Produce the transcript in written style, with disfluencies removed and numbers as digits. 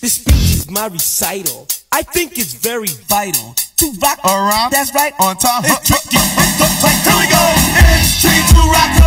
This speech is my recital. I think it's very vital to rock around. That's right, on time. It's tricky. It's like, here we go. It's tricky to rock.